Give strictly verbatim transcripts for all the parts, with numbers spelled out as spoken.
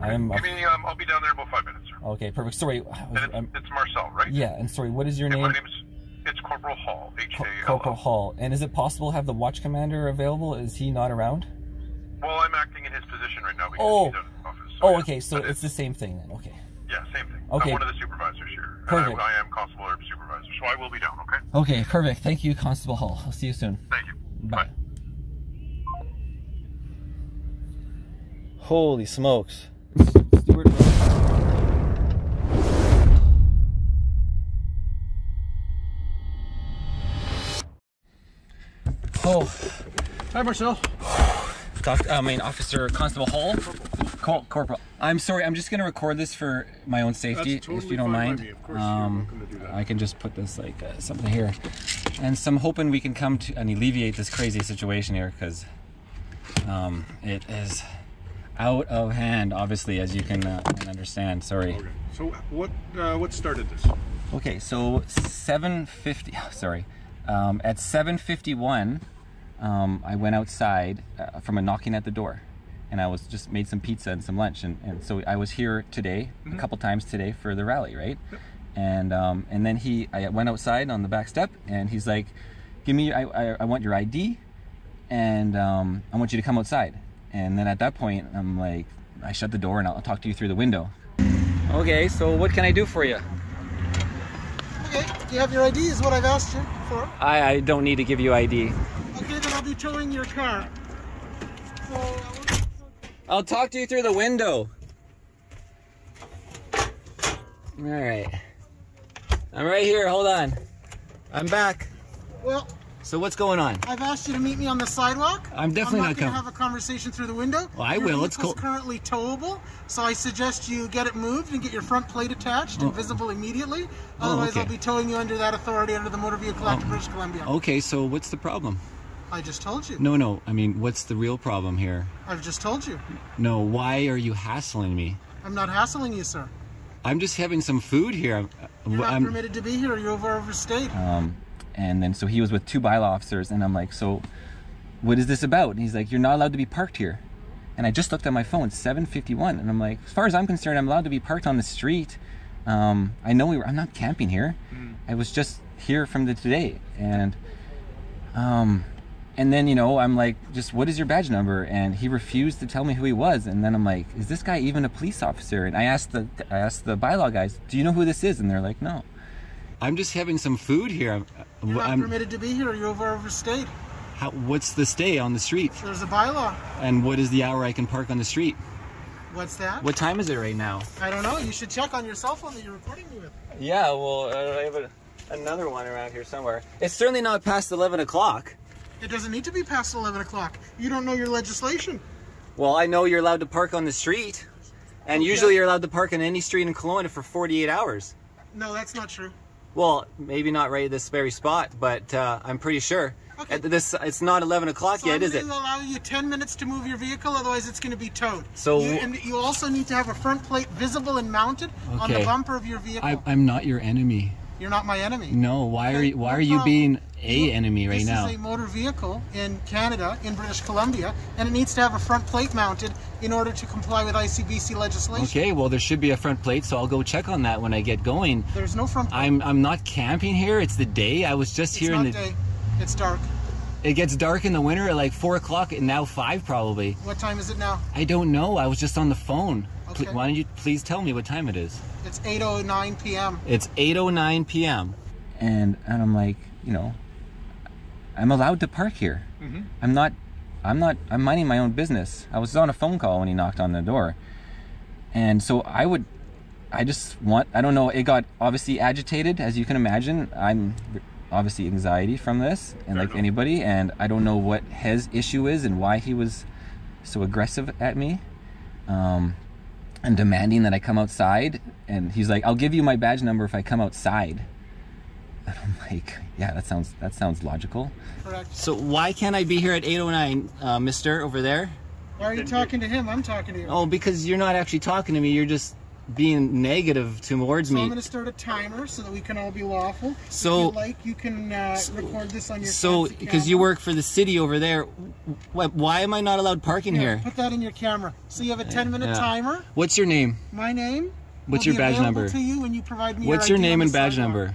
I'm. Give me, um, I'll be down there in about five minutes, sir. Okay, perfect. Sorry. Was, it, it's Marcel, right? Yeah, and sorry, what is your and name? My name's, it's Corporal Hall, H A L L. Corporal Hall. And is it possible to have the watch commander available? Is he not around? Well, I'm acting in his position right now because oh. he's out of the office. So oh, yeah. okay, so it's, it's the same thing then, okay. Yeah, same thing. Okay. I'm one of the supervisors here. Perfect. And I, I am Constable Erbes supervisor, so I will be down, okay? Okay, perfect. Thank you, Constable Hall. I'll see you soon. Thank you. Bye. Bye. Holy smokes. Stuart. Oh. Hi, Marcel. Doctor, I mean, Officer Constable Hall. Corporal. Corporal. I'm sorry, I'm just going to record this for my own safety, That's totally if you don't mind. Of course, um, you're welcome to do that. I can just put this, like, uh, something here. And so I'm hoping we can come to and alleviate this crazy situation here, because um, it is out of hand, obviously, as you can uh, understand. Sorry. Okay. So what uh, what started this? Okay, so seven fifty. Oh, sorry, um, at seven fifty-one, um, I went outside uh, from a knocking at the door, and I was just made some pizza and some lunch, and, and so I was here today mm-hmm. a couple times today for the rally, right? Yep. And um, and then he, I went outside on the back step, and he's like, "Give me, I I, I want your I D, and um, I want you to come outside." And then at that point, I'm like, I shut the door and I'll talk to you through the window. Okay, so what can I do for you? Okay, do you have your I D is what I've asked you for? I, I don't need to give you I D. Okay, then I'll be towing your car. So, uh, I'll talk to you through the window. All right. I'm right here, hold on. I'm back. Well. So what's going on? I've asked you to meet me on the sidewalk. I'm definitely I'm not, not going to have a conversation through the window. Well, I your will. It's cold. Currently towable, so I suggest you get it moved and get your front plate attached oh. and visible immediately. Otherwise, oh, okay. I'll be towing you under that authority under the Motor Vehicle Act oh. of British Columbia. Okay, so what's the problem? I just told you. No, no. I mean, what's the real problem here? I've just told you. No, why are you hassling me? I'm not hassling you, sir. I'm just having some food here. I'm, You're not I'm, permitted to be here. You're over overstayed. Um. And then, so he was with two bylaw officers, and I'm like, so what is this about? And he's like, you're not allowed to be parked here. And I just looked at my phone, seven fifty-one, and I'm like, as far as I'm concerned, I'm allowed to be parked on the street. Um, I know we were, I'm not camping here. Mm. I was just here from the today. And, um, and then, you know, I'm like, just what is your badge number? And he refused to tell me who he was. And then I'm like, is this guy even a police officer? And I asked the, I asked the bylaw guys, do you know who this is? And they're like, no. I'm just having some food here. I'm, You're not I'm, permitted to be here. You're over overstayed. How, what's the stay on the street? There's a bylaw. And what is the hour I can park on the street? What's that? What time is it right now? I don't know. You should check on your cell phone that you're recording me with. Yeah, well, I have a, another one around here somewhere. It's certainly not past eleven o'clock. It doesn't need to be past eleven o'clock. You don't know your legislation. Well, I know you're allowed to park on the street. And okay. usually you're allowed to park on any street in Kelowna for forty-eight hours. No, that's not true. Well, maybe not right at this very spot, but uh, I'm pretty sure. Okay. At this, it's not eleven o'clock so yet, I'm is it? I'm going to allow you ten minutes to move your vehicle, otherwise it's going to be towed. So you, and you also need to have a front plate visible and mounted okay. on the bumper of your vehicle. I, I'm not your enemy. You're not my enemy. No, why okay. are you, why no are you being a so enemy right this now? This is a motor vehicle in Canada, in British Columbia, and it needs to have a front plate mounted in order to comply with I C B C legislation. Okay, well there should be a front plate, so I'll go check on that when I get going. There's no front plate. I'm I'm not camping here. It's the day. I was just it's here not in the day. It's dark. It gets dark in the winter at like four o'clock and now five probably. What time is it now? I don't know. I was just on the phone. Okay. Why don't you please tell me what time it is? It's eight oh nine p m It's eight oh nine p m And and I'm like, you know, I'm allowed to park here. Mm-hmm. I'm not, I'm not, I'm minding my own business. I was on a phone call when he knocked on the door. And so I would, I just want, I don't know, it got obviously agitated, as you can imagine. I'm obviously anxiety from this, and like anybody, and I don't know what his issue is and why he was so aggressive at me. Um... and demanding that I come outside, and he's like, I'll give you my badge number if I come outside. And I'm like, yeah, that sounds that sounds logical. Correct. So why can't I be here at eight oh nine, uh, mister, over there? Why are you talking to him? I'm talking to you. Oh, because you're not actually talking to me, you're just being negative towards so me. I'm going to start a timer so that we can all be lawful. So, if you like, you can uh, so, record this on your. So, because you work for the city over there, why, why am I not allowed parking yeah, here? Put that in your camera. So you have a ten-minute yeah. timer. What's your name? My name. What's your badge number? To you when you provide me. What's your, your name and badge number?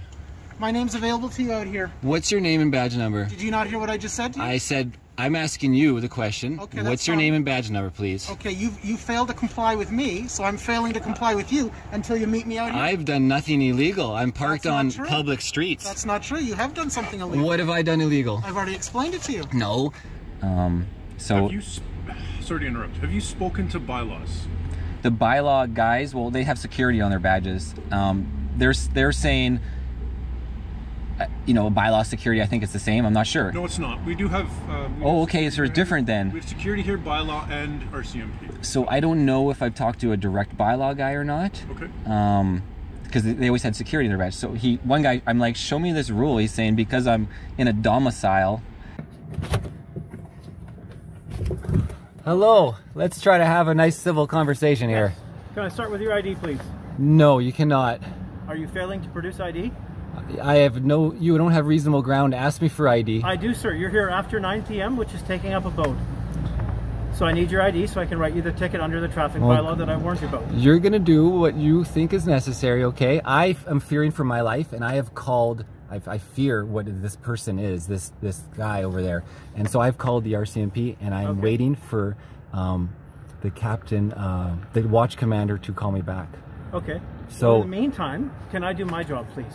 My name's available to you out here. What's your name and badge number? Did you not hear what I just said to you? I said. I'm asking you the question. Okay, what's your fine. name and badge number, please? Okay, you you failed to comply with me, so I'm failing to comply with you until you meet me out here. I've done nothing illegal. I'm parked on true. public streets. That's not true. You have done something illegal. What have I done illegal? I've already explained it to you. No. Um, so... Have you... Sorry to interrupt. Have you spoken to bylaws? The bylaw guys, well, they have security on their badges. Um, they're, they're saying... You know, bylaw security, I think it's the same. I'm not sure. No, it's not. We do have... Um, we oh, have okay. So it's different then. We have security here, bylaw, and R C M P. So I don't know if I've talked to a direct bylaw guy or not. Okay. Um, because they always had security in their badge. So he, one guy, I'm like, show me this rule. He's saying, because I'm in a domicile. Hello. Let's try to have a nice civil conversation here. Yes. Can I start with your I D, please? No, you cannot. Are you failing to produce I D? I have no, you don't have reasonable ground to ask me for I D. I do, sir. You're here after nine P M, which is taking up a boat. So I need your I D so I can write you the ticket under the traffic well, bylaw that I warned you about. You're going to do what you think is necessary, okay? I am fearing for my life, and I have called, I, I fear what this person is, this, this guy over there. And so I've called the R C M P, and I'm okay. waiting for um, the captain, uh, the watch commander to call me back. Okay. So well, in the meantime, can I do my job, please?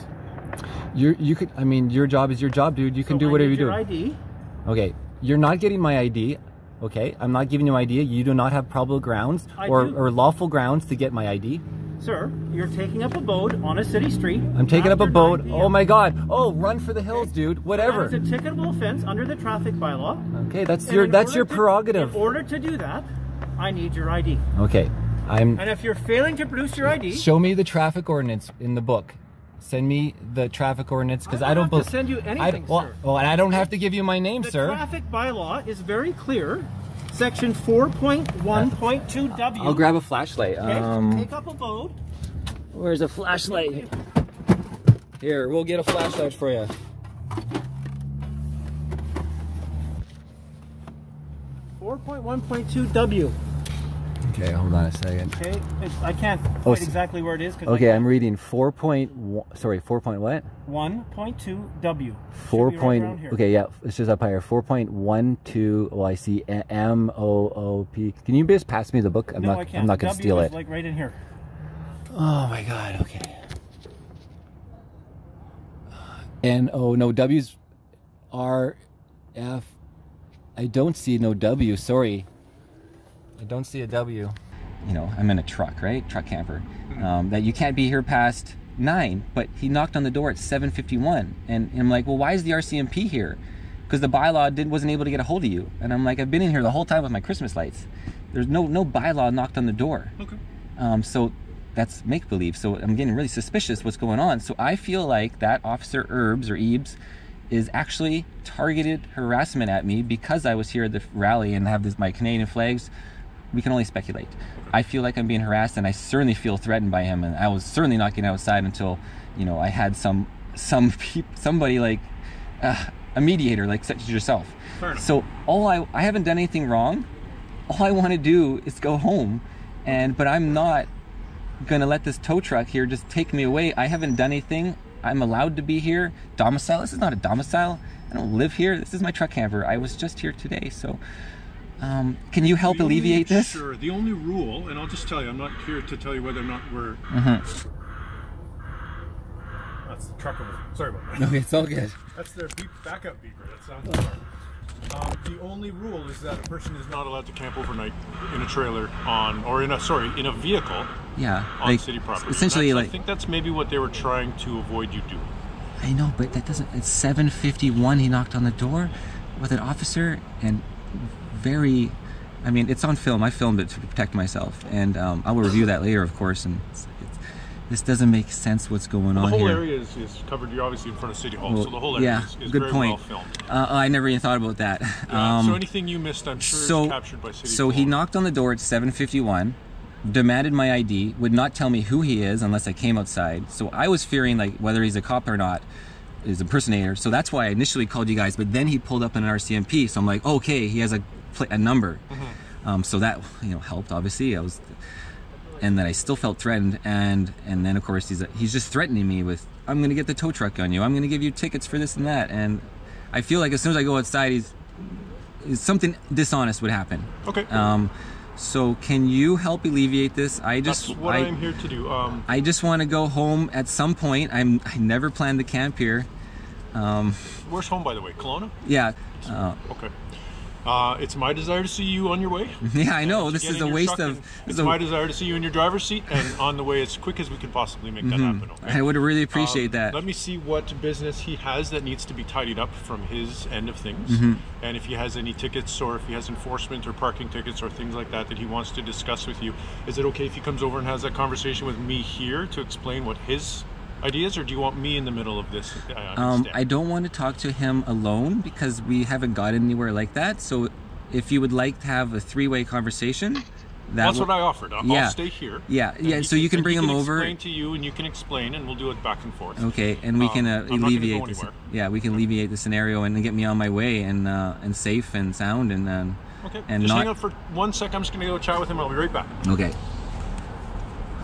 You you could I mean your job is your job, dude. You can so do whatever you do. I need your I D. Okay, you're not getting my I D. Okay, I'm not giving you my I D. You do not have probable grounds or, or lawful grounds to get my I D. Sir, you're taking up a boat on a city street. I'm taking up a boat. Oh my God. Oh, run for the hills, okay. dude. Whatever. It's a ticketable offense under the traffic bylaw. Okay, that's and your that's your to, prerogative. In order to do that, I need your I D. Okay, I'm. And if you're failing to produce your I D, show me the traffic ordinance in the book. Send me the traffic ordinance because I, I don't believe. Send you anything, I, well, sir. Well, and I don't have to give you my name, the sir. The traffic bylaw is very clear. Section four point one point two W. I'll grab a flashlight. Okay. Um, Take up a boat. Where's a flashlight? Here, we'll get a flashlight for you. four point one point two W. Okay, hold on a second. Okay, it's, I can't oh, find exactly where it is. Okay, I'm reading four point one. Sorry, four point what? One point two W. Four point. Right okay, yeah, it's just up higher. Four point one two. Oh, I see. M O O P. Can you just pass me the book? I'm no, not. I can't. I'm not gonna w steal is it. Like right in here. Oh my God. Okay. N O no W's. R F. I don't see no W. Sorry. I don't see a W. You know, I'm in a truck, right? Truck camper. Um, that you can't be here past nine, but he knocked on the door at seven fifty-one. And, and I'm like, well, why is the R C M P here? Because the bylaw didn't, wasn't able to get a hold of you. And I'm like, I've been in here the whole time with my Christmas lights. There's no, no bylaw knocked on the door. Okay. Um, so that's make-believe. So I'm getting really suspicious what's going on. So I feel like that Officer Erbes or Erbes is actually targeted harassment at me because I was here at the rally and have this, my Canadian flags. We can only speculate. I feel like I'm being harassed, and I certainly feel threatened by him. And I was certainly not getting outside until, you know, I had some, some peop, somebody like uh, a mediator, like such as yourself. So all I, I haven't done anything wrong. All I want to do is go home, and but I'm not gonna let this tow truck here just take me away. I haven't done anything. I'm allowed to be here. Domicile. This is not a domicile. I don't live here. This is my truck camper. I was just here today, so. Um, can you help only, alleviate this? Sure. The only rule, and I'll just tell you, I'm not here to tell you whether or not we're... Mm-hmm. That's the truck over there. Sorry about that. Okay, it's all good. That's their beep, backup beeper. That sounds hard. Um, the only rule is that a person is not allowed to camp overnight in a trailer on, or in a, sorry, in a vehicle yeah, on like, city property. Essentially, that's, like... I think that's maybe what they were trying to avoid you doing. I know, but that doesn't... It's seven fifty-one, he knocked on the door with an officer, and... Very, I mean, it's on film. I filmed it to protect myself, and um, I will review that later, of course. And it's, it's, this doesn't make sense. What's going on here? The whole area is, is covered. You're obviously in front of City Hall, well, so the whole area yeah, is, is good very point. well filmed. Uh, I never even thought about that. Yeah, um, so anything you missed, I'm sure, so, is captured by City Hall. So he knocked on the door at seven fifty-one. demanded my I D, would not tell me who he is unless I came outside. So I was fearing like whether he's a cop or not, is an impersonator. So that's why I initially called you guys, but then he pulled up an R C M P. So I'm like, okay, he has a, a number. Mm-hmm. um, so that, you know, helped obviously. I was, and then I still felt threatened. And, and then of course he's, he's just threatening me with, I'm going to get the tow truck on you. I'm going to give you tickets for this and that. And I feel like as soon as I go outside, he's, something dishonest would happen. Okay. Um, so can you help alleviate this? I just That's what I, I'm here to do. Um, I just want to go home at some point. I'm I never planned to camp here. Um, Where's home, by the way? Kelowna? Yeah. Uh, okay. Uh, it's my desire to see you on your way. Yeah, I know. This is a waste of... It's a, my desire to see you in your driver's seat and on the way as quick as we can possibly make that mm-hmm. happen. Okay? I would really appreciate um, that. Let me see what business he has that needs to be tidied up from his end of things. Mm-hmm. And if he has any tickets or if he has enforcement or parking tickets or things like that that he wants to discuss with you, is it okay if he comes over and has that conversation with me here to explain what his... ideas, or do you want me in the middle of this? I, um, I don't want to talk to him alone because we haven't got anywhere like that. So if you would like to have a three-way conversation, that that's what I offered. I'll yeah. stay here. Yeah, yeah. So can, you can bring him can over. Explain to you, and you can explain, and we'll do it back and forth. Okay, and we um, can uh, alleviate. Go this, yeah, we can okay. alleviate the scenario and get me on my way and uh, and safe and sound and uh, okay. And just not... hang out for one sec. I'm just gonna go chat with him. I'll be right back. Okay.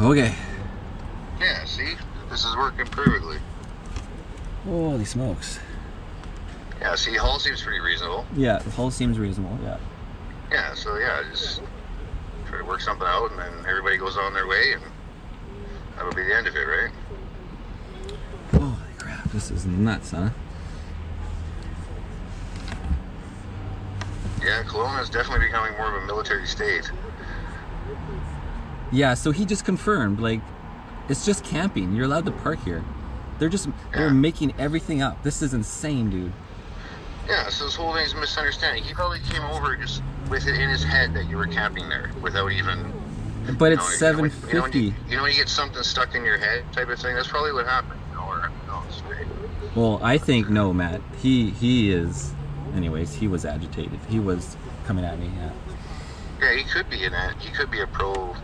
Okay. Yeah. See. This is working perfectly. Holy smokes. Yeah, see, Hull seems pretty reasonable. Yeah, Hull seems reasonable, yeah. Yeah, so yeah, just try to work something out and then everybody goes on their way and that'll be the end of it, right? Holy crap, this is nuts, huh? Yeah, Kelowna is definitely becoming more of a military state. Yeah, so he just confirmed, like, it's just camping. You're allowed to park here. They're just, they're yeah. making everything up. This is insane, dude. Yeah, so this whole thing's a misunderstanding. He probably came over just with it in his head that you were camping there without even... But it's seven fifty. You know, you, you, you know when you get something stuck in your head type of thing? That's probably what happened. Or, no, well, I think, no, Matt. He, he is... Anyways, he was agitated. He was coming at me, yeah. Yeah, he could be an ad, he could be a pro...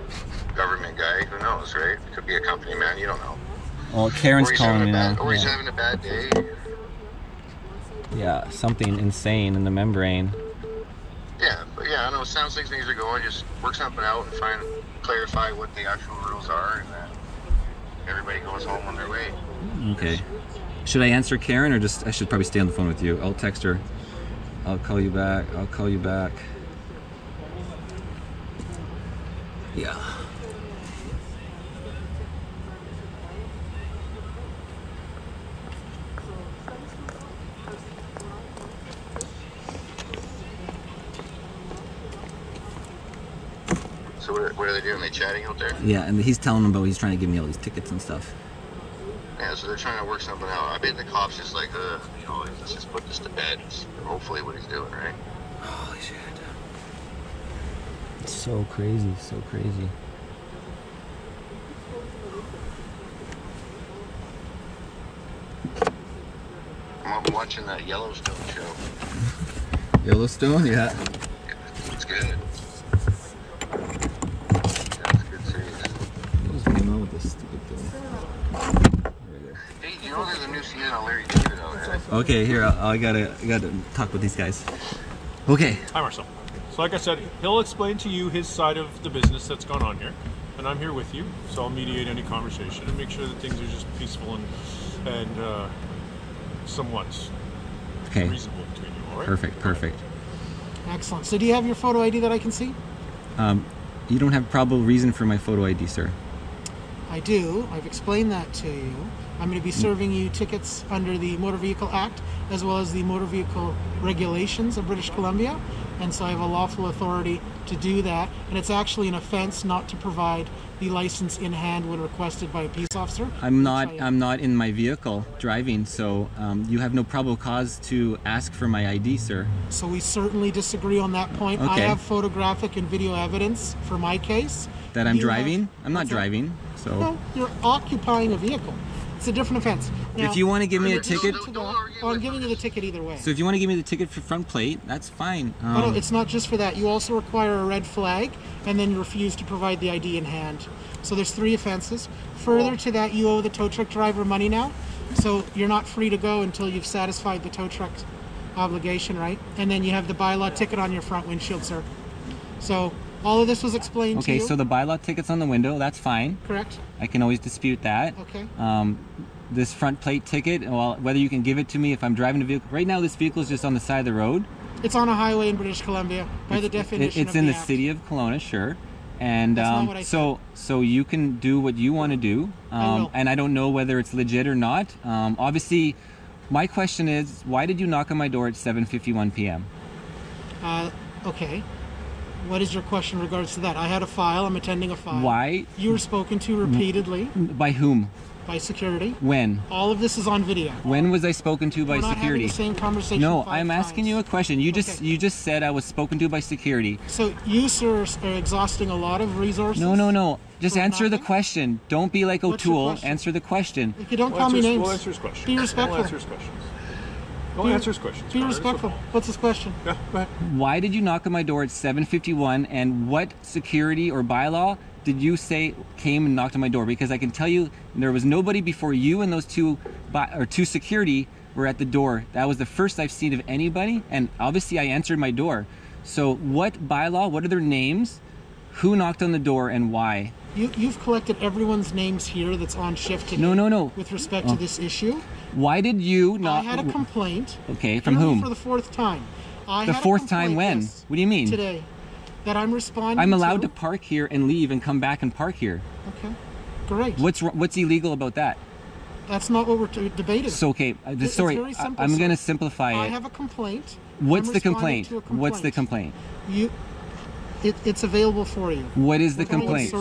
government guy, who knows, right? It could be a company man, you don't know. Well, Karen's calling me now. Or he's having a bad day. Yeah, something insane in the membrane. Yeah, but yeah, I know. It sounds like things are going. Just work something out and find, clarify what the actual rules are, and then everybody goes home on their way. Okay. Should I answer Karen, or just I should probably stay on the phone with you? I'll text her. I'll call you back. I'll call you back. Yeah. So what are they doing? They chatting out there? Yeah, and he's telling them about he's trying to give me all these tickets and stuff. Yeah, so they're trying to work something out. I bet the cops just like, uh, you know, let's just put this to bed. It's hopefully what he's doing, right? Holy shit. It's so crazy, so crazy. I'm watching that Yellowstone show. Yellowstone? Yeah. It's good. Okay, here, I, I gotta I gotta talk with these guys. Okay. Hi, Marcel. So like I said, he'll explain to you his side of the business that's gone on here, and I'm here with you, so I'll mediate any conversation and make sure that things are just peaceful and, and uh, somewhat okay. reasonable between you, all right? Perfect, perfect. Excellent. So do you have your photo I D that I can see? Um, you don't have probable reason for my photo I D, sir. I do. I've explained that to you. I'm going to be serving you tickets under the Motor Vehicle Act as well as the Motor Vehicle Regulations of British Columbia, and so I have a lawful authority to do that, and it's actually an offense not to provide the license in hand when requested by a peace officer. I'm not I'm not in my vehicle driving, so um, you have no probable cause to ask for my I D, sir. So we certainly disagree on that point. Okay. I have photographic and video evidence for my case. That I'm you driving? Have, I'm not driving, so... No, you're occupying a vehicle. It's a different offense. Now, if you want to give me a ticket, no, no, no, oh, I'm giving you the ticket either way. So if you want to give me the ticket for front plate, that's fine. Um, oh, no, it's not just for that. You also require a red flag, and then you refuse to provide the I D in hand. So there's three offenses. Further to that, you owe the tow truck driver money now. So you're not free to go until you've satisfied the tow truck obligation, right? And then you have the bylaw ticket on your front windshield, sir. So all of this was explained okay, to you. Okay, so the bylaw ticket's on the window, that's fine. Correct. I can always dispute that. Okay. Um, this front plate ticket, well, whether you can give it to me if I'm driving a vehicle. Right now, this vehicle is just on the side of the road. It's on a highway in British Columbia, by it's, the definition It's of in the, the city of Kelowna, sure. And um, so, so you can do what you want to do, um, I and I don't know whether it's legit or not. Um, obviously, my question is, why did you knock on my door at seven fifty-one p m? Uh, okay. What is your question in regards to that? I had a file. I'm attending a file. Why? You were spoken to repeatedly. By whom? By security. When? All of this is on video. When was I spoken to by security? We're not having the same conversation. No, I'm asking you a question. You just you just said I was spoken to by security. So you, sir, are exhausting a lot of resources. No, no, no. Just answer the question. Don't be like O'Toole. Answer the question. If you don't call me names. We'll answer his question. Be respectful. We'll answer his questions. Don't answer his questions. Be respectful. What's his question? Yeah, go ahead. Why did you knock on my door at seven fifty-one, and what security or bylaw did you say came and knocked on my door? Because I can tell you there was nobody before you, and those two or two security were at the door. That was the first I've seen of anybody, and obviously I answered my door. So what bylaw, what are their names, who knocked on the door, and why? You, you've collected everyone's names here that's on shift today. No, no, no. With respect oh. to this issue. Why did you not... I had a complaint. Okay, from whom? For the fourth time. I the had fourth a time when? Yes, what do you mean? Today. That I'm responding I'm allowed to? to park here and leave and come back and park here. Okay, great. What's what's illegal about that? That's not what we're debating. So, okay, the it's story, very simple, I'm going to simplify it. I have a complaint. What's I'm the complaint? complaint? What's the complaint? You, it, it's available for you. What is the we're complaint?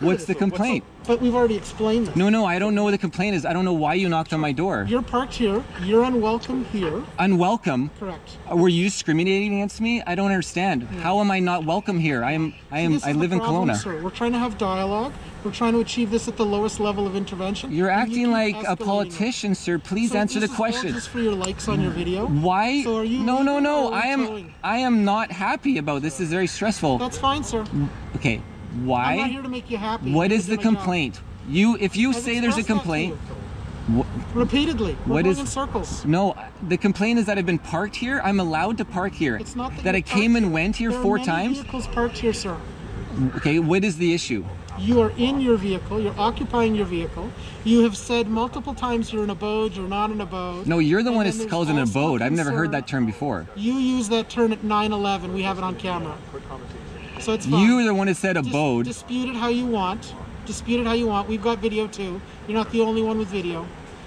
What's the complaint? But we've already explained that. No, no, I don't know what the complaint is. I don't know why you knocked on my door. You're parked here. You're unwelcome here. Unwelcome? Correct. Were you discriminating against me? I don't understand. Yeah. How am I not welcome here? I am. I am. See, I live in problem, Kelowna. Sir. We're trying to have dialogue. We're trying to achieve this at the lowest level of intervention. You're acting you like a politician, sir. Please so answer the question. This is for your likes on your video. Why? So are you no, no, no. I am. Going? I am not happy about this. This is very stressful. That's fine, sir. Okay. Why? I'm not here to make you happy. What is the complaint? Job. You, if you I've say there's a complaint, wh repeatedly, we're what going is in circles? No, the complaint is that I've been parked here. I'm allowed to park here. It's not that, that I came and went here there four are many times. Vehicles parked here, sir. Okay, what is the issue? You are in your vehicle. You're occupying your vehicle. You have said multiple times you're an abode. You're not an abode. No, you're the and one who calls an abode. I've never sir, heard that term before. You use that term at nine eleven. We have it on camera. So it's fine. You're the one who said abode. Dis dispute it how you want. Dispute it how you want. We've got video too. You're not the only one with video.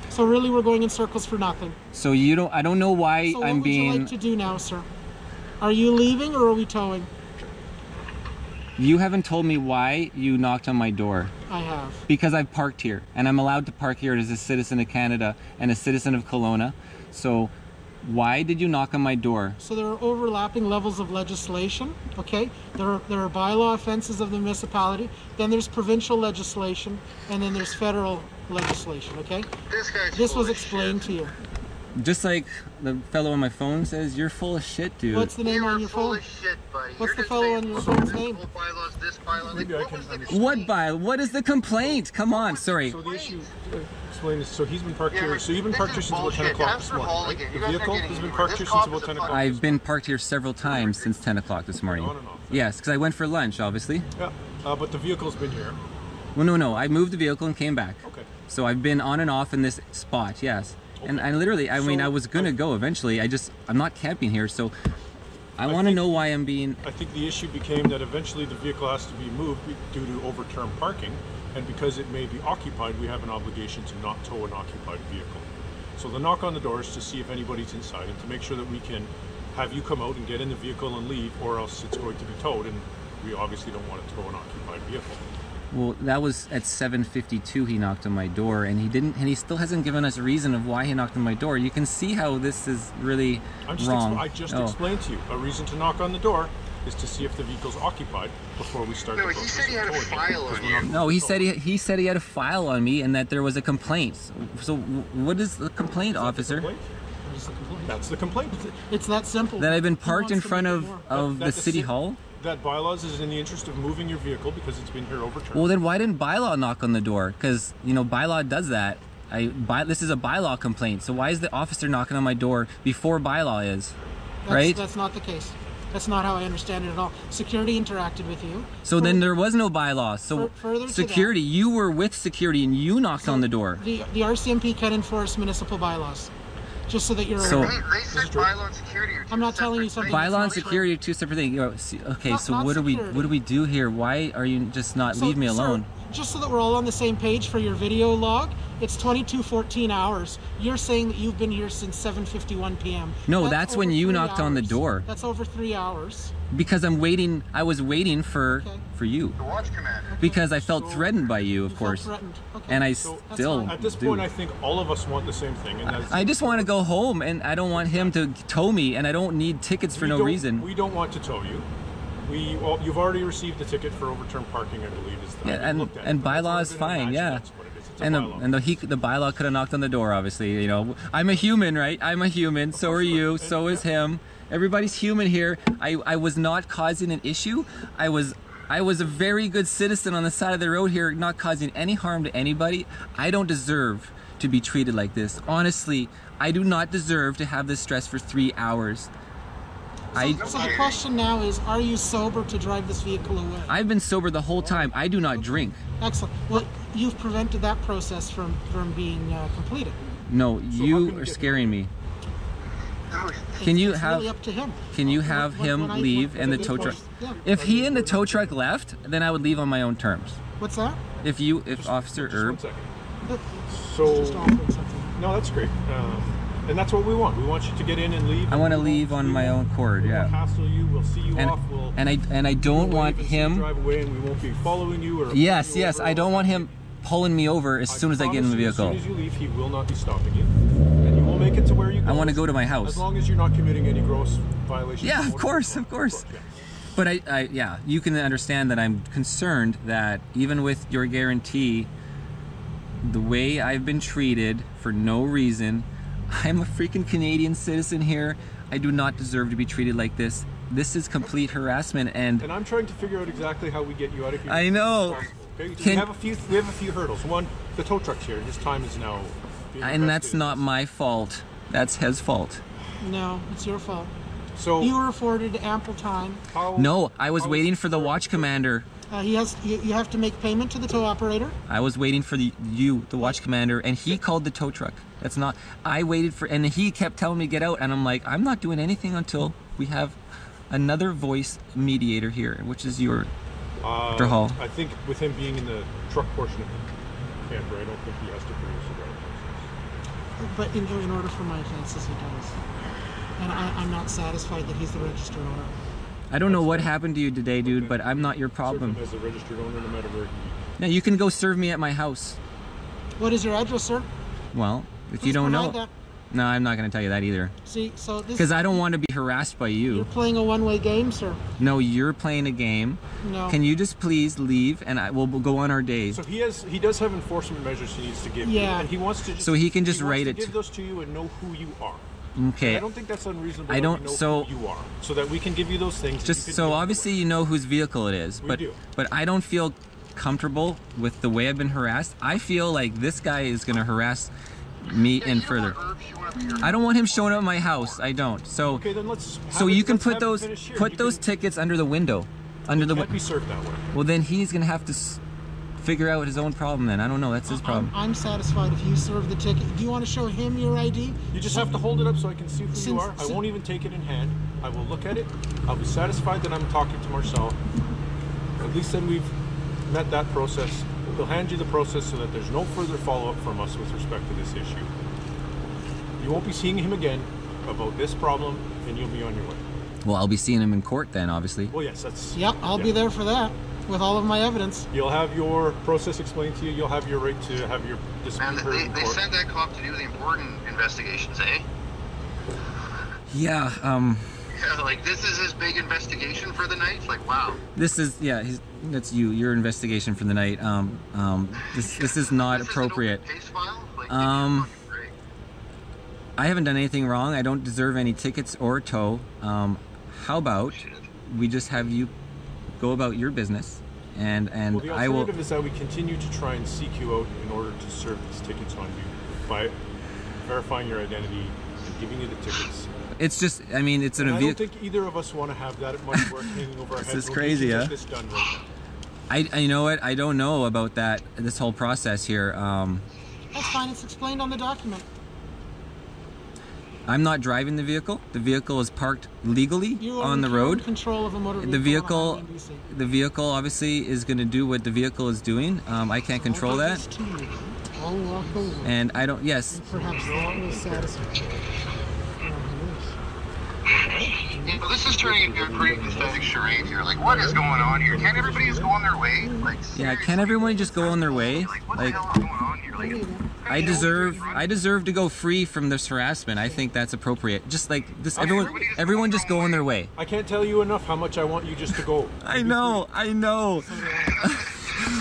So really, we're going in circles for nothing. So you don't. I don't know why so I'm being. What would you like to do now, sir? Are you leaving or are we towing? You haven't told me why you knocked on my door. I have. Because I've parked here, and I'm allowed to park here as a citizen of Canada and a citizen of Kelowna. So why did you knock on my door? So there are overlapping levels of legislation, okay? There are, there are bylaw offenses of the municipality, then there's provincial legislation, and then there's federal legislation, okay? This guy's This was explained to you. Just like the fellow on my phone says, you're full of shit, dude. What's the name you on your phone? Shit, What's you're the fellow on your phone's name? Bylaws, this bylaw, like, what, what by? What is the complaint? Come on, sorry. So the issue, uh, explain this. So he's been parked yeah, here. So you've been parked here since about ten o'clock this morning. Right? The vehicle has been parked here since about ten o'clock. I've been parked here several times since ten o'clock this morning. On and off, yes, because I went for lunch, obviously. Yeah, uh, but the vehicle's been here. Well, no, no. I moved the vehicle and came back. Okay. So I've been on and off in this spot, yes. And I literally, I so, mean, I was going to go eventually. I just, I'm not camping here, so I, I want to know why I'm being... I think the issue became that eventually the vehicle has to be moved due to overturned parking, and because it may be occupied, we have an obligation to not tow an occupied vehicle. So the knock on the door is to see if anybody's inside and to make sure that we can have you come out and get in the vehicle and leave, or else it's going to be towed, and we obviously don't want to tow an occupied vehicle. Well, that was at seven fifty-two he knocked on my door, and he didn't, and he still hasn't given us a reason of why he knocked on my door. You can see how this is really I'm just wrong. I just oh. explained to you a reason to knock on the door. is to see if the vehicle's occupied before we start. No, the he said he had a file on you. No, he said he, he said he had a file on me and that there was a complaint. So what is the complaint, is officer? The complaint? Is the complaint? That's the complaint. It's that simple. That I've been parked in front of, of that, the city si hall? That bylaws is in the interest of moving your vehicle because it's been here overturned. Well, then why didn't bylaw knock on the door? Because, you know, bylaw does that. I, by, this is a bylaw complaint, so why is the officer knocking on my door before bylaw is? That's, right? That's not the case. That's not how I understand it at all. Security interacted with you. So further, then there was no bylaw. So further security, that, you were with security and you knocked so on the door. The, the R C M P can enforce municipal bylaws. Just so that you're so, aware. They, they said bylaw and security are two I'm not telling you something. Bylaw and security are two separate things. Okay, not, so not what security. do we what do we do here? Why are you just not so, leave me alone? Sir, just so that we're all on the same page for your video log, it's twenty-two fourteen hours. You're saying that you've been here since seven fifty-one p m No, that's, that's when you knocked hours. on the door. That's over three hours. Because I'm waiting. I was waiting for okay. for you. The watch commander. Okay. Because I felt so, threatened by you, of you course. Okay. And I so still. At this do. point, I think all of us want the same thing. And that's I, I just want to go home, and I don't want him to tow me, and I don't need tickets for we no reason. We don't want to tow you. We well, you've already received a ticket for overturned parking, I believe. Is the, yeah, and at and it, bylaw is fine. Yeah. And, bylaw. The, and the, he, the bylaw could have knocked on the door, obviously. You know, I'm a human, right? I'm a human. So are you. So is him. Everybody's human here. I, I was not causing an issue. I was I was a very good citizen on the side of the road here, not causing any harm to anybody. I don't deserve to be treated like this. Honestly, I do not deserve to have this stress for three hours. So, I, so the question now is, are you sober to drive this vehicle away? I've been sober the whole time. I do not okay. drink. Excellent. Well, you've prevented that process from, from being uh, completed. No, so you are scaring me. Can you, have, really up to him. can you have when, him when I, leave and the tow truck? Yeah. If he and the tow truck left, then I would leave on my own terms. What's that? If you, if just, Officer Erbes. So, just no, that's great. Uh, and that's what we want. We want you to get in and leave. I want to leave on my own accord, yeah. We'll hassle you, we'll see you and, off. We'll, and, I, and I don't we'll want him. Drive away and we won't be following you. Or yes, you yes, I don't want him pulling me over as I soon as I get in the vehicle. As soon as you leave, he will not be stopping you. Make it to where you go. I want to go to my house. As long as you're not committing any gross violations. Yeah, of course, of course. Yeah. But I, I, yeah, you can understand that I'm concerned that even with your guarantee, the way I've been treated for no reason, I'm a freaking Canadian citizen here. I do not deserve to be treated like this. This is complete harassment, and and I'm trying to figure out exactly how we get you out of here. I know. Okay? Can, we have a few. We have a few hurdles. One, the tow truck's here. His time is now. And that's not my fault. That's his fault. No, it's your fault. So you were afforded ample time. How, no, I was waiting for the watch commander. Uh, he has. You, you have to make payment to the tow operator. I was waiting for the you, the watch commander, and he called the tow truck. That's not. I waited for, and he kept telling me to get out, and I'm like, I'm not doing anything until we have another voice mediator here, which is your uh, Mister Hall. I think with him being in the truck portion of the camper, I don't think he has to produce a driver. But in, in order for my offenses, he does. And I, I'm not satisfied that he's the registered owner. I don't know what happened to you today, dude, but I'm not your problem. As a registered owner, no matter where. Now you can go serve me at my house. What is your address, sir? Well, if Please you don't know. That. No, I'm not going to tell you that either. See, so this. Because I don't want to be harassed by you. You're playing a one-way game, sir. No, you're playing a game. No. Can you just please leave, and I will we'll go on our days. So he has, he does have enforcement measures he needs to give. Yeah. You, and he wants to. Just, so he can just he write wants it. To give those to you and know who you are. Okay. And I don't think that's unreasonable. I don't. That we know so who you are, so that we can give you those things. Just you so obviously you know whose vehicle it is, we but do. but I don't feel comfortable with the way I've been harassed. I feel like this guy is going to harass me yeah, and further. I don't want him showing up at my house. I don't. So, okay, then let's so you it, can put those put you those can, tickets under the window, under the. Can't be served that way. Well, then he's gonna have to s figure out his own problem. Then I don't know. That's his problem. I'm, I'm satisfied if you serve the ticket. Do you want to show him your I D? You just have to hold it up so I can see who since, you are. I won't even take it in hand. I will look at it. I'll be satisfied that I'm talking to Marcel. At least then we've met that process. He'll hand you the process so that there's no further follow-up from us with respect to this issue. You won't be seeing him again about this problem, and you'll be on your way. Well, I'll be seeing him in court then, obviously. Well, yes, that's... Yep, I'll yeah. be there for that, with all of my evidence. You'll have your process explained to you. You'll have your right to have your dispute heard in court. They sent that cop to do the important investigations, eh? Yeah, um... like, this is his big investigation for the night? Like, wow. This is, yeah, his, that's you, your investigation for the night. Um, um, this, yeah. this is not this appropriate. Is an open case file? Like, um, I haven't done anything wrong. I don't deserve any tickets or tow. Um, how about Shit. we just have you go about your business? And, and well, the I will... the alternative is that we continue to try and seek you out in order to serve these tickets on you by verifying your identity and giving you the tickets. It's just, I mean, it's an... I don't think either of us want to have that much work hanging over our heads. This is crazy, yeah? This done right now. I, I know it. I don't know about that, this whole process here. Um, That's fine. It's explained on the document. I'm not driving the vehicle. The vehicle is parked legally on the road. Control of a motor vehicle. The vehicle, the vehicle obviously is going to do what the vehicle is doing. Um, I can't control that. I'll walk over. And I don't. Yes. Perhaps that will satisfy. You know, this is turning into a pretty pathetic charade here. Like, what is going on here? Can't everybody just go on their way? Like, yeah, can everyone just go on their way? Like, what the like, hell is going on here? Like, I deserve, I deserve to go free from this harassment. I think that's appropriate. Just like this, okay, everyone, everyone just, everyone just go on their way. I can't tell you enough how much I want you just to go. I know, I know.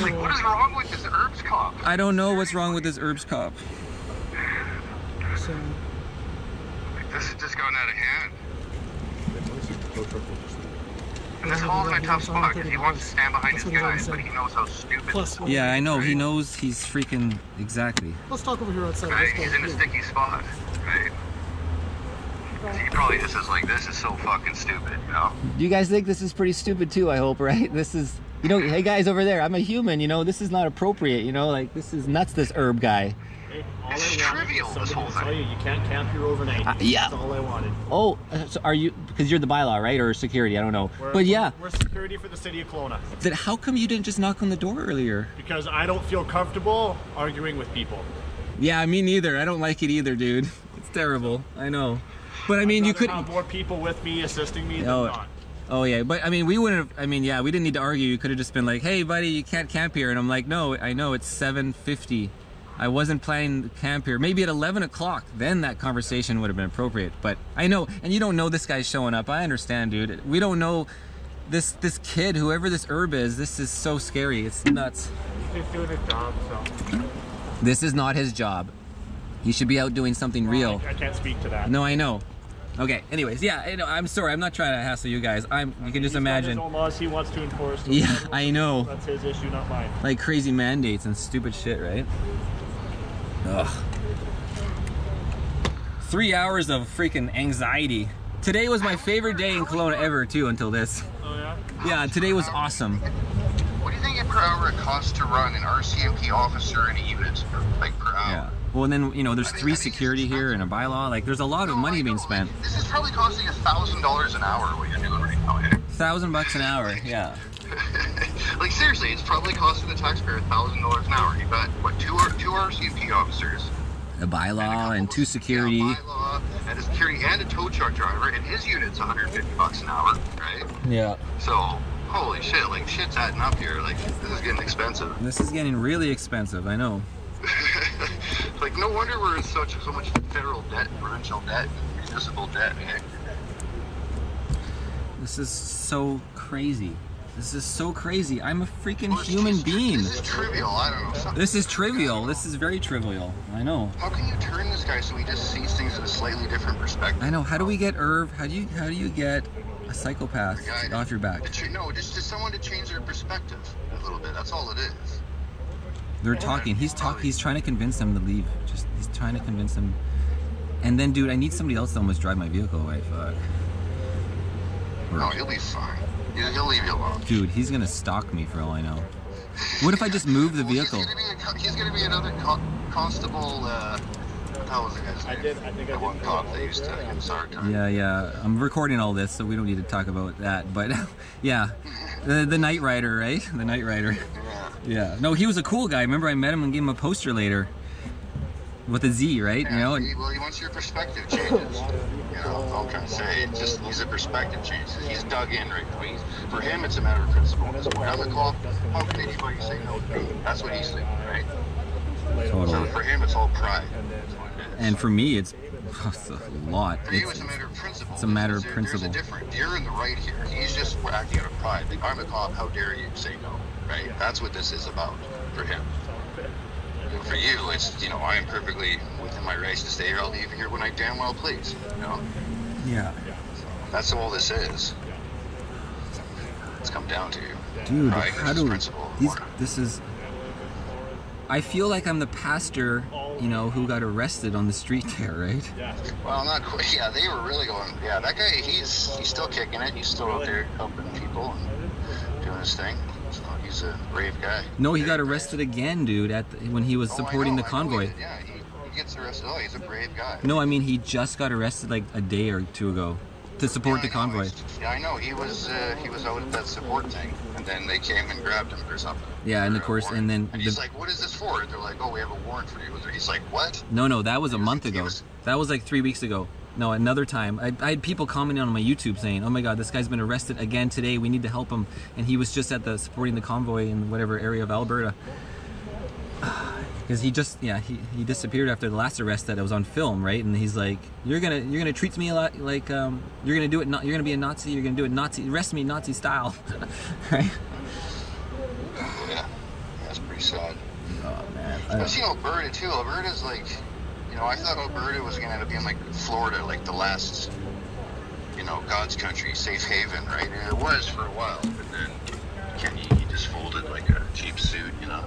Like, what is wrong with this Erbes cop? I don't know what's wrong with this Erbes cop. So, like, this has just gotten out of hand. And this hole's in a tough spot because he wants to stand behind his guys, but he knows how stupid. Yeah, I know. He knows he's freaking exactly. Let's talk over here outside. Right? He's in a sticky spot, right? He probably just is like, this is so fucking stupid, you know? You guys think this is pretty stupid too? I hope, right? This is, you know, hey guys over there, I'm a human, you know. This is not appropriate, you know. Like, this is nuts. This Herb guy. All it's trivial, this whole thing. You, you can't camp here overnight. Uh, yeah. That's all I wanted. Oh, so are you, because you're the bylaw, right? Or security, I don't know. We're, but we're, yeah. We're security for the city of Kelowna. Then how come you didn't just knock on the door earlier? Because I don't feel comfortable arguing with people. Yeah, me neither. I don't like it either, dude. It's terrible. I know. But I mean, you could have more people with me assisting me oh, than not. Oh, yeah. But I mean, we wouldn't have, I mean, yeah, we didn't need to argue. You could have just been like, hey, buddy, you can't camp here. And I'm like, no, I know, it's seven fifty. I wasn't planning to camp here. Maybe at eleven o'clock, then that conversation would have been appropriate. But I know, and you don't know this guy's showing up. I understand, dude. We don't know this this kid, whoever this Herb is. This is so scary. It's nuts. He's just doing his job, so. This is not his job. He should be out doing something well, real. I, I can't speak to that. No, I know. Okay, anyways, yeah, I know, I'm sorry. I'm not trying to hassle you guys. I'm. You can just imagine. He's got his own laws he wants to enforce. Yeah, I know. That's his issue, not mine. Like crazy mandates and stupid shit, right? Ugh. Three hours of freaking anxiety. Today was my favorite day in Kelowna ever, too, until this. Oh, yeah? Yeah, today was awesome. What do you think per hour it costs to run an R C M P officer in a unit, like, per hour? Yeah. Well, and then, you know, there's I mean, three security here and a bylaw. Like, there's a lot no, of money being spent. Like, this is probably costing a thousand dollars an hour what you're doing right now, eh? a thousand bucks an hour, yeah. Like, seriously, it's probably costing the taxpayer a thousand dollars an hour. You've got, what, two, two R C M P officers? A bylaw and, a and two security. Yeah, bylaw and a security and a tow truck driver, and his unit's a hundred fifty bucks an hour, right? Yeah. So, holy shit, like, shit's adding up here. Like, this is getting expensive. This is getting really expensive, I know. Like, no wonder we're in such so much federal debt, provincial debt, municipal debt, man. This is so crazy. This is so crazy. I'm a freaking well, human just, being. This is trivial. I don't know. Something this is trivial. This is very trivial. I know. How can you turn this guy so he just sees things in a slightly different perspective? I know. How do we get Irv? How do you how do you get a psychopath guy, off your back? But you know, just to someone to change their perspective a little bit. That's all it is. They're talking. He's talk. He's trying to convince them to leave. Just he's trying to convince them. And then, dude, I need somebody else to almost drive my vehicle away. Fuck. No, he'll be fine. He'll leave you alone. Dude, he's gonna stalk me for all I know. What if I just move the well, vehicle? He's gonna, be a, he's gonna be another con constable. Uh, what the hell was the guy's name? I did. I think the I one did. Cop that used to. I'm sorry. Yeah, yeah. I'm recording all this, so we don't need to talk about that. But yeah, the the Knight Rider, right? The Knight Rider. Yeah. Yeah. No, he was a cool guy. Remember, I met him and gave him a poster later. With a Z, right? Yeah, you know, he, well, he wants your perspective changes. You know, all can say it just needs a perspective change. He's dug in right now. He's, for him, it's a matter of principle. As a cop, how can anybody say no to me? That's what he's thinking, right? Totally. So for him, it's all pride. And for me, it's, it's a lot. For you, it's, it's a matter of principle. It's a matter of there, principle. There's a different. You're in the right here. He's just acting out of pride. Like, I'm a cop. How dare you say no? Right? That's what this is about for him. And for you, it's, you know, I am perfectly within my rights to stay here. I'll leave here when I damn well please. You know? Yeah. So that's all this is. It's come down to you. Dude, pride how do principle. These, this is. I feel like I'm the pastor, you know, who got arrested on the street there, right? Well, not quite. Yeah, they were really going. Yeah, that guy, he's he's still kicking it. He's still out there helping people and doing his thing. So he's a brave guy. No, he brave got arrested guy. again, dude, at the, when he was supporting oh, know, the convoy. He, yeah, he, he gets arrested. Oh, he's a brave guy. No, I mean, he just got arrested like a day or two ago to support yeah, the convoy. Yeah, I know. He was uh, he was out at that support thing, and then they came and grabbed him for something. Yeah, and of course, and then... And he's the, like, what is this for? And they're like, oh, we have a warrant for you. He's like, what? No, no, that was a month ago. Was, that was like three weeks ago. No, another time. I, I had people commenting on my YouTube saying, oh my God, this guy's been arrested again today. We need to help him. And he was just at the supporting the convoy in whatever area of Alberta. Because he just, yeah, he, he disappeared after the last arrest that was on film, right? And he's like, you're gonna you're gonna treat me a lot like, um, you're gonna do it, not, you're gonna be a Nazi, you're gonna do it Nazi, arrest me Nazi style, right? Yeah, that's pretty sad. Oh man, I've seen Alberta too. Alberta's like, you know, I thought Alberta was gonna end up being like Florida, like the last, you know, God's country, safe haven, right? And it was for a while, but then Kenny he just folded like a cheap suit, you know.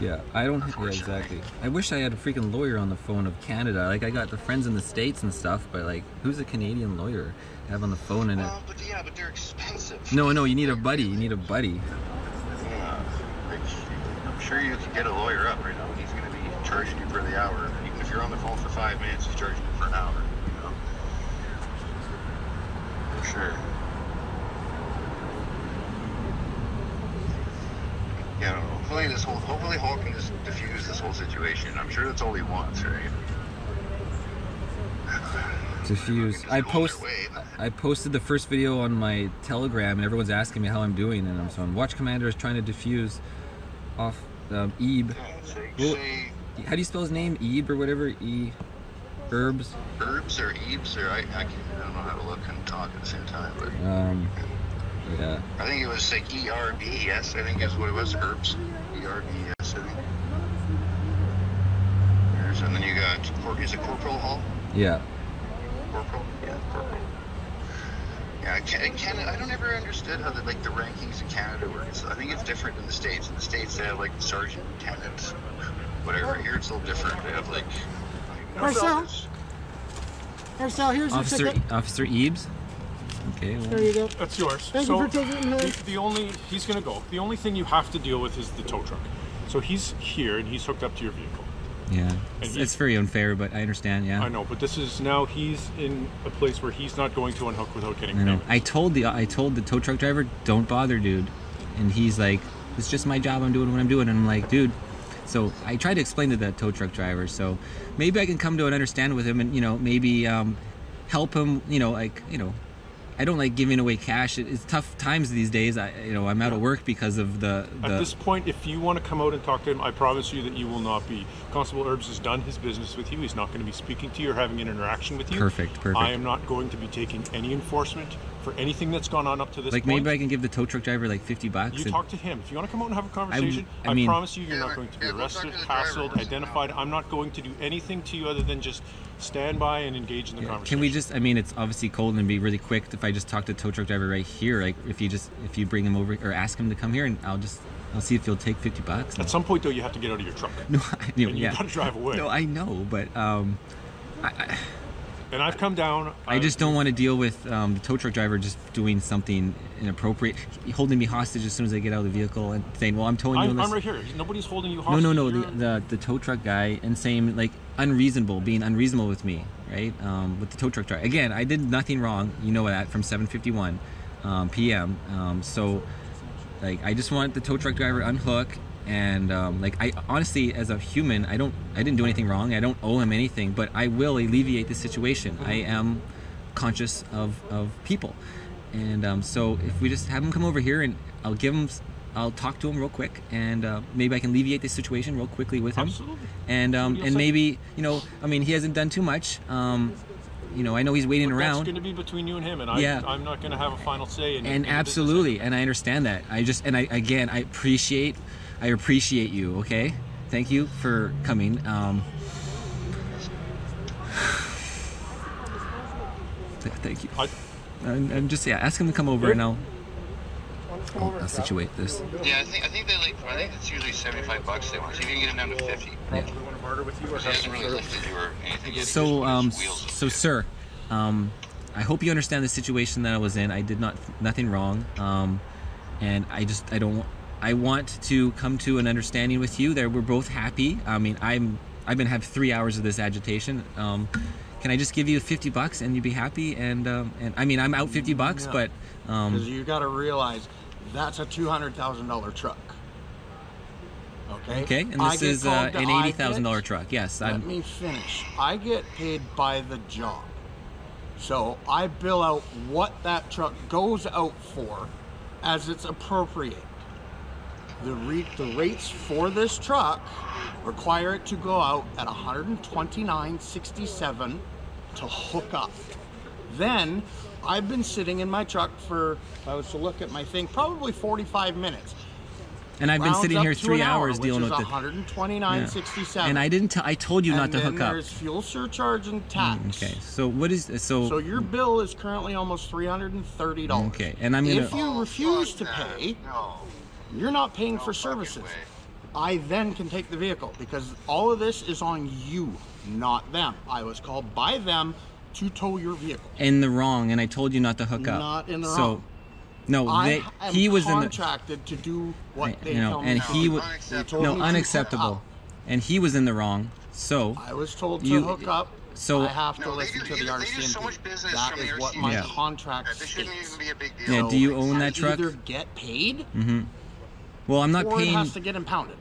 Yeah, I don't yeah, exactly. I wish I had a freaking lawyer on the phone of Canada. Like I got the friends in the States and stuff, but like, who's a Canadian lawyer to have on the phone? And well, it... but yeah, but they're expensive. No, no, you need a buddy. You need a buddy. I'm sure you can get a lawyer up right now, but he's going to be charging you for the hour. Even if you're on the phone for five minutes, he's charging you for an hour, you know? For sure. Yeah, I don't know. Hopefully this whole, hopefully Hall can just diffuse this whole situation. I'm sure that's all he wants, right? Diffuse. I post, I posted the first video on my Telegram, and everyone's asking me how I'm doing, and I'm so on Watch Commander is trying to diffuse off um, Ebe. Well, how do you spell his name? Ebe or whatever? E. Erbes? Erbes or Ebes or I, I, can't, I don't know how to look and talk at the same time. But um, yeah. I think it was like E R B E S, I think is what it was. Erbes. E R B E S, I think. There's, and then you got, is it Corporal Hall? Yeah. Corporal? Yeah, Corporal. Yeah, Canada, I don't ever understood how the, like the rankings in Canada work. It's, I think it's different in the States. In the States, they have like sergeant, lieutenants, whatever. Here it's a little different. They have like. Marcel. Marcel, here's your ticket. Officer Erbes. Okay. Well. There you go. That's yours. Thank so you for taking it. The, the only he's gonna go. The only thing you have to deal with is the tow truck. So he's here and he's hooked up to your vehicle. Yeah, it's, he, it's very unfair, but I understand, yeah. I know, but this is now he's in a place where he's not going to unhook without getting I know. I told the I told the tow truck driver, don't bother, dude. And he's like, it's just my job, I'm doing what I'm doing. And I'm like, dude. So I tried to explain to that tow truck driver, so maybe I can come to an understanding with him and, you know, maybe um, help him, you know, like, you know, I don't like giving away cash. It, it's tough times these days. I, you know, I'm out of work because of the, the. At this point, if you want to come out and talk to him, I promise you that you will not be. Constable Erbes has done his business with you. He's not going to be speaking to you or having an interaction with you. Perfect, perfect. I am not going to be taking any enforcement for anything that's gone on up to this like point. Like maybe I can give the tow truck driver like fifty bucks. You and... talk to him. If you want to come out and have a conversation, I, I, mean, I promise you you're yeah, not going to be yeah, arrested, hassled, identified. Now. I'm not going to do anything to you other than just stand by and engage in the yeah. conversation. Can we just, I mean, it's obviously cold and it'd be really quick if I just talk to the tow truck driver right here. Like if you just, if you bring him over or ask him to come here and I'll just, I'll see if he'll take fifty bucks. At some point though, you have to get out of your truck. No, I know, and you yeah. gotta drive away. No, I know, but um, I, I and I've come down. I, I just don't want to deal with um, the tow truck driver just doing something inappropriate, holding me hostage as soon as I get out of the vehicle and saying, "Well, I'm towing you." I'm, on this. I'm right here. Nobody's holding you hostage. No, no, no. The, the the tow truck guy and saying like unreasonable, being unreasonable with me, right? Um, with the tow truck driver. Again, I did nothing wrong. You know that from seven fifty-one um, p m. Um, so, like, I just want the tow truck driver to unhook. And um, like I honestly, as a human, I don't, I didn't do anything wrong. I don't owe him anything, but I will alleviate the situation. Mm-hmm. I am conscious of, of people, and um, so if we just have him come over here, and I'll give him I'll talk to him real quick, and uh, maybe I can alleviate this situation real quickly with him. Absolutely. And um, and maybe, you know, I mean, he hasn't done too much. Um, you know, I know he's waiting but around. It's going to be between you and him, and I, yeah. I'm not going to have a final say. In, and in absolutely, and I understand that. I just and I again, I appreciate, I appreciate you. Okay, thank you for coming. Um, thank you. I, I'm, I'm just yeah. Ask him to come over, yeah. and I'll. I'll, I'll situate this. Yeah, I think I think they like. I think it's usually seventy-five bucks they want. So you can get them down to fifty. Yeah. So um, so sir, um, I hope you understand the situation that I was in. I did not nothing wrong. Um, and I just I don't. I want to come to an understanding with you. That we're both happy. I mean, I'm I've been have three hours of this agitation. Um, can I just give you fifty bucks and you'd be happy? And um, and I mean I'm out fifty bucks, yeah. but um, because you got to realize. That's a two hundred thousand dollar truck. Okay? Okay, and this is uh, an eighty thousand dollar truck. Yes. Let I'm... me finish. I get paid by the job. So I bill out what that truck goes out for as it's appropriate. The, re the rates for this truck require it to go out at one hundred twenty-nine sixty-seven to hook up. Then I've been sitting in my truck for, if I was to look at my thing, probably forty-five minutes. And I've been Rounds sitting here three hours hour, dealing with it. one hundred twenty-nine sixty-seven. Yeah. And I didn't. T I told you and not to hook up. There's fuel surcharge and tax. Mm, okay. So what is so? So your bill is currently almost three hundred thirty dollars. Okay. And I'm gonna. If you refuse to pay, you're not paying for services. I then can take the vehicle because all of this is on you, not them. I was called by them to tow your vehicle. In the wrong, and I told you not to hook up. Not in the so, wrong. No, they, I am he was contracted in the, to do what I, they you know, told and me. He was unacceptable. No, unacceptable. And he was in the wrong. So I was told to you, hook up. So I have to no, listen do, to the R C M P. So that is what my yeah. contract yeah, shouldn't even be a big deal. Yeah, do you own that truck? Either get paid. Mm-hmm. Well, I'm not or paying. It has to get impounded.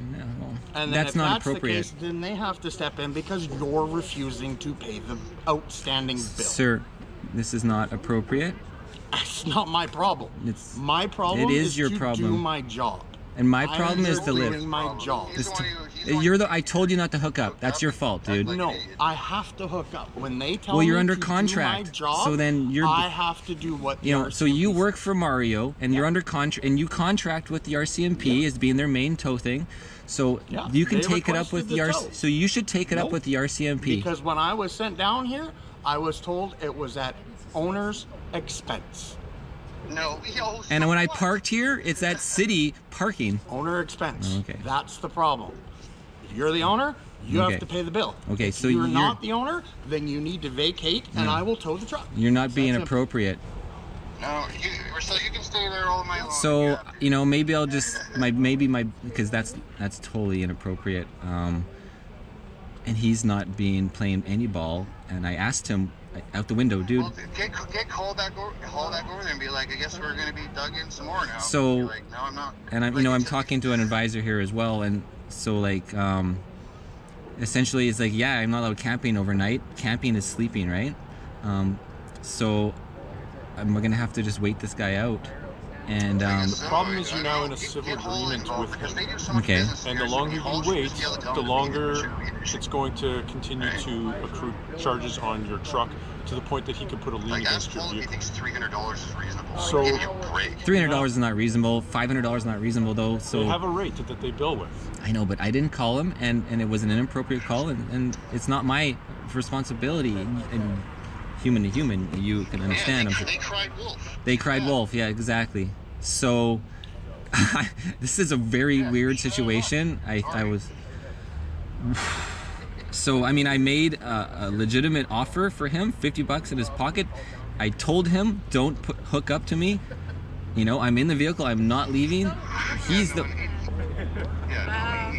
No, and that's if not that's appropriate. The case, then they have to step in because you're refusing to pay the outstanding bill. Sir, this is not appropriate. It's not my problem. It's my problem. It is, is your to problem. Do my job. And my problem is to live. My job. Is to, the you're the. I told you not to hook up. That's your fault, dude. No, I have to hook up when they tell me. Well, you're me under to contract. My job, so then you're. I have to do what. You know. R C M P so you work for Mario, and yeah. you're under contract, and you contract with the R C M P yeah. as being their main tow thing. So yeah. you can they take it up with the, the R C M P. So you should take it nope. up with the R C M P. Because when I was sent down here, I was told it was at owner's expense. No, yo, and so when what? I parked here, it's at city parking. Owner expense. Okay. That's the problem. If you're the owner, you okay. have to pay the bill. Okay, if so you're, you're not the owner, then you need to vacate, no. and I will tow the truck. You're not so being appropriate. No, you, so you can stay there all night long. So yeah. you know, maybe I'll just my maybe my because that's that's totally inappropriate. Um, and he's not being playing any ball, and I asked him. Out the window, dude. Well, get get called back over, call back over there and be like, I guess we're gonna be dug in some more now. So, and like, no, I'm not. And I'm, like, you know, I'm talking to an advisor here as well, and so like, um, essentially, it's like, yeah, I'm not allowed camping overnight. Camping is sleeping, right? Um, so I'm gonna have to just wait this guy out. And um, the problem is you're now in a civil agreement with him. Okay. And the longer you wait, the longer it's going to continue to accrue charges on your truck to the point that he could put a lien against your vehicle. three hundred dollars is reasonable. So three hundred dollars is not reasonable. five hundred dollars is not reasonable though. So they have a rate that they bill with. I know, but I didn't call him, and and it was an inappropriate call, and and it's not my responsibility. And human to human, you can understand. Yeah, they, they cried wolf. They cried yeah. wolf. Yeah, exactly. So this is a very yeah, weird situation. I, I was so I mean I made a, a legitimate offer for him, fifty bucks in his pocket. I told him don't put, hook up to me. You know, I'm in the vehicle. I'm not leaving. He's the. Yeah, no,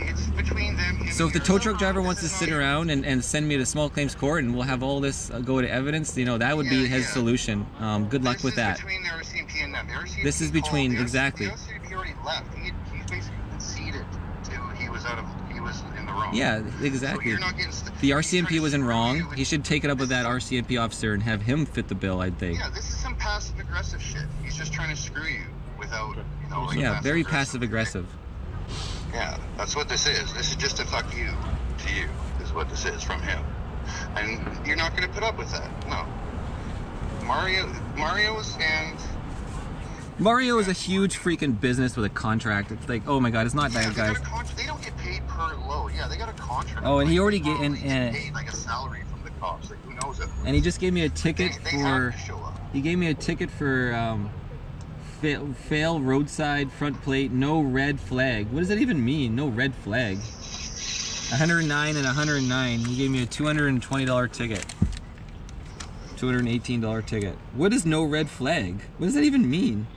it's between them. So if the tow truck driver wants to sit around and, and send me to small claims court and we'll have all this go to evidence, you know, that would be his solution. Um, good luck with that. This is between the R C M P and them. This is between, exactly. The R C M P already left. He basically conceded to he was out of, he was in the wrong. Yeah, exactly. The R C M P was in wrong. He should take it up with that R C M P officer and have him fit the bill, I think. Yeah, this is some passive aggressive shit. He's just trying to screw you. With without, you know, like yeah, very passive aggressive. Yeah, that's what this is. This is just a fuck you to you, is what this is from him. And you're not going to put up with that. No. Mario, Mario's and... Mario is a huge freaking business with a contract. It's like, oh my god, it's not yeah, that guys. They don't get paid per load. Yeah, they got a contract. Oh, and like, he already get and, and paid like a salary from the cops. Like, who knows it? And he just gave me a ticket they, they for. He gave me a ticket for um, fail, fail roadside front plate, no red flag. What does that even mean? No red flag. one oh nine and one oh nine. He gave me a two hundred twenty dollar ticket. two hundred eighteen dollar ticket. What is no red flag? What does that even mean?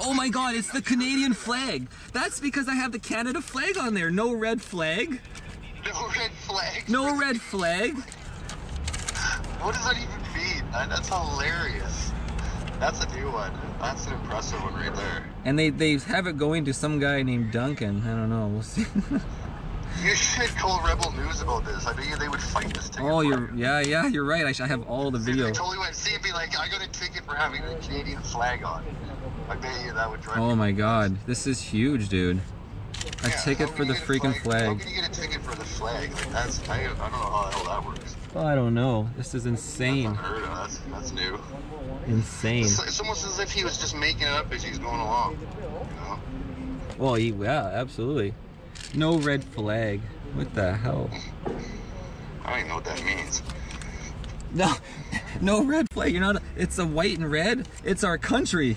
Oh my god, it's the Canadian flag. That's because I have the Canada flag on there. No red flag. No red flag. No red flag. What does that even mean? That's hilarious. That's a new one. That's an impressive one right there. And they, they have it going to some guy named Duncan. I don't know. We'll see. You should call Rebel News about this. I bet you they would fight this ticket. Oh, you're, yeah, yeah, you're right. I, should, I have all the videos. I totally went see and be like, I got a ticket for having the Canadian flag on. I bet you that would drive. Oh my god, this is huge, dude. A yeah, ticket for the freaking flag. flag. How can you get a ticket for the flag? Like, that's, I, I don't know how the hell that works. Well, I don't know. This is insane. That's unheard of. That's, that's new. Insane. It's, it's almost as if he was just making it up as he's going along. You know? Well, he, yeah, absolutely. No red flag. What the hell? I don't even know what that means. No, no red flag. You're not. It's a white and red. It's our country.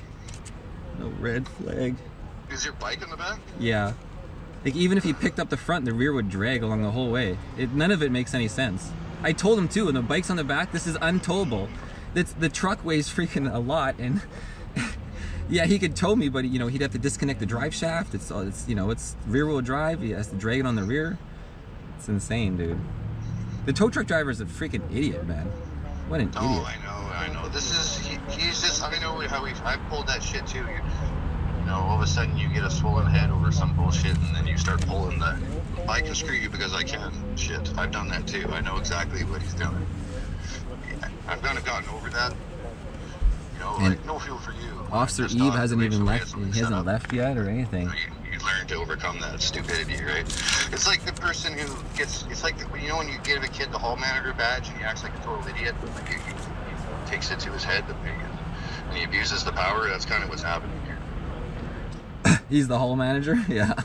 No red flag. Is your bike in the back? Yeah. Like even if you picked up the front, the rear would drag along the whole way. It, none of it makes any sense. I told him too. And the bike's on the back. This is untowable. That's the truck weighs freaking a lot and. Yeah, he could tow me, but you know he'd have to disconnect the drive shaft. It's, it's you know, it's rear-wheel drive. He has to drag it on the rear. It's insane, dude. The tow truck driver is a freaking idiot, man. What an oh, idiot! Oh, I know, I know. This is he, he's just. I know how we. I pulled that shit too. You, you know, all of a sudden you get a swollen head over some bullshit, and then you start pulling the. I can screw you because I can. Shit, I've done that too. I know exactly what he's doing. I've kind of gotten over that. No, like, no fuel for you. Officer Eve dog, hasn't even left. He hasn't up. left yet or anything. You, you learn to overcome that stupidity, right? It's like the person who gets. It's like the, you know when you give a kid the hall manager badge and he acts like a total idiot. Like he, he, he takes it to his head the thing, and he abuses the power. That's kind of what's happening here. He's the hall manager. Yeah.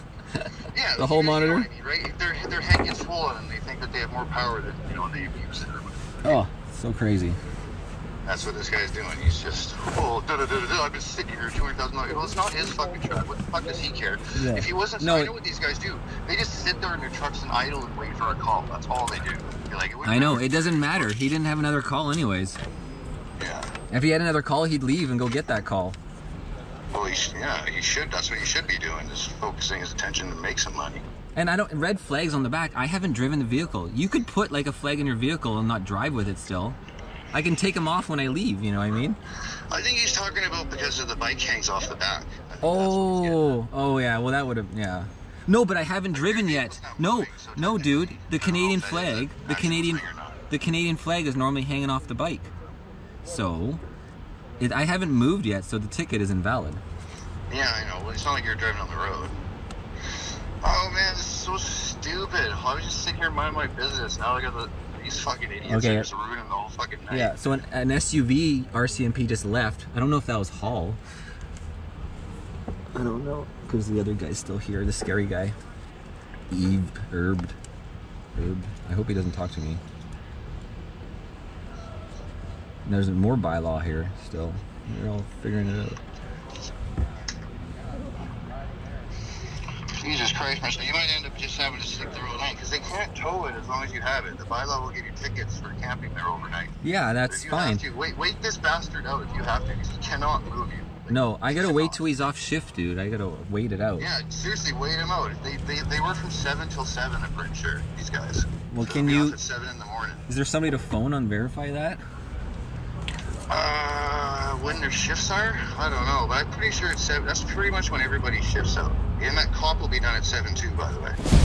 Yeah. The hall monitor. Know, right? Their their head gets swollen and they think that they have more power than you know and they abuse it. Oh, so crazy. That's what this guy's doing. He's just, oh, da da da da. I've been sitting here two hundred thousand dollars. Well, it's not his fucking truck. What the fuck does he care? Yeah. If he wasn't, no, I know what these guys do. They just sit there in their trucks and idle and wait for a call. That's all they do. You're like, I know. It doesn't matter. He didn't have another call, anyways. Yeah. If he had another call, he'd leave and go get that call. Well, he sh yeah, he should. That's what he should be doing. Is focusing his attention to make some money. And I don't red flags on the back. I haven't driven the vehicle. You could put like a flag in your vehicle and not drive with it still. I can take them off when I leave, you know what I mean? I think he's talking about because of the bike hangs off the back. Oh, oh yeah, well that would have, yeah. No, but I haven't driven yet. No, no dude, the Canadian flag, the Canadian, the Canadian flag is normally hanging off the bike. So, it, I haven't moved yet, so the ticket is invalid. Yeah, I know, well, it's not like you're driving on the road. Oh man, this is so stupid. I was just sitting here minding my business, now I got the... These fucking idiots okay. are just ruining the whole fucking night. Yeah, so an, an S U V R C M P just left. I don't know if that was Hall. I don't know. Because the other guy's still here, the scary guy. Eve, Erbed. Erbed. I hope he doesn't talk to me. And there's more bylaw here still. They're all figuring it out. Jesus Christ, Marcel, you might end up just having to sleep there all night because they can't tow it as long as you have it. The bylaw will give you tickets for camping there overnight. Yeah, that's fine. To, wait, wait this bastard out if you have to because he cannot move you. Like, no, I gotta wait till he's off shift, dude. I gotta wait it out. Yeah, seriously, wait him out. They they, they work from seven till seven. I'm pretty sure these guys. Well, so can you? Off at seven in the morning. Is there somebody to phone on verify that? Uh, when their shifts are, I don't know, but I'm pretty sure it's seven. That's pretty much when everybody's shifts out. And that cop will be done at seven too, by the way.